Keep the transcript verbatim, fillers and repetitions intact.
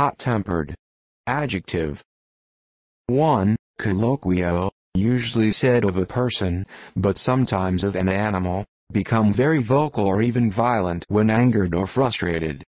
Hot-tempered. Adjective. one. Colloquial, usually said of a person, but sometimes of an animal, become very vocal or even violent when angered or frustrated.